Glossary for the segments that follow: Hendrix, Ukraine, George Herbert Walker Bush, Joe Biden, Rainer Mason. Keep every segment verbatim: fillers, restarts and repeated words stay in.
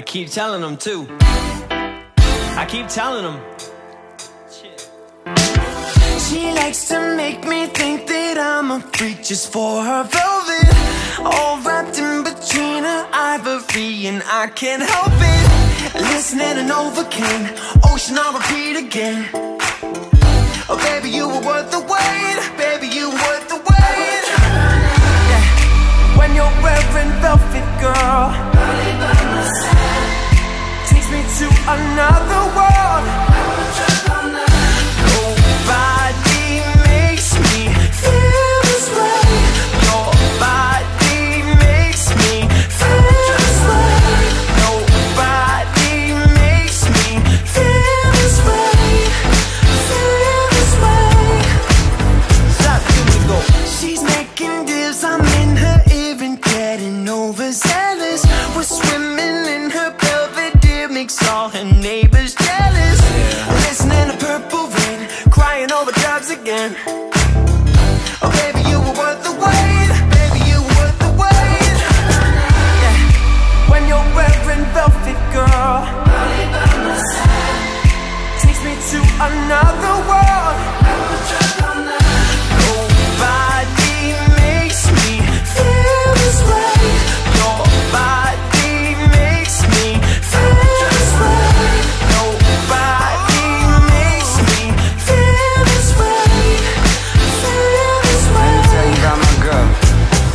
I keep telling them too. I keep telling them. She likes to make me think that I'm a freak just for her velvet, all wrapped in between her ivory, and I can't help it. Listen and overcame, ocean I'll repeat again. Oh baby, you were worth the wait. Baby, you were worth the wait. Yeah. When you're wearing velvet, girl, takes me to another world. Nobody makes me feel this way. Nobody makes me feel this way. Nobody makes me feel this way. Feel this way. Stop, here we go. She's making deals, I'm in her ear and getting overzealous. We're swimming in her velvet, dear, makes all her neighbors jealous. Listening to Purple Rain, crying over jobs again. Oh baby, you were worth the wait. Baby, you were worth the wait. Yeah. When you're wearing velvet, girl, takes me to another world. Nobody makes me feel this way. Nobody makes me feel this way. Nobody makes me feel this way. Feel this way. Tell you about my girl.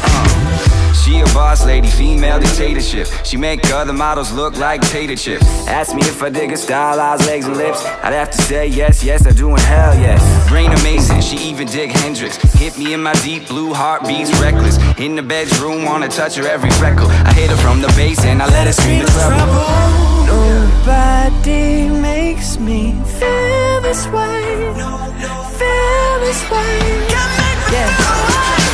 Uh, she a boss lady, female dictatorship. She make other models look like tater chips. Ask me if I dig her style, eyes, legs, and lips. I'd have to say yes, yes, I do, and hell yes. Rainer Mason, she even dig Hendrix. Hit me in my deep blue, heartbeats reckless. In the bedroom, wanna touch her every freckle. I hit her from the bass and I let her scream in trouble. Nobody makes me feel this way. Feel this way. Yeah.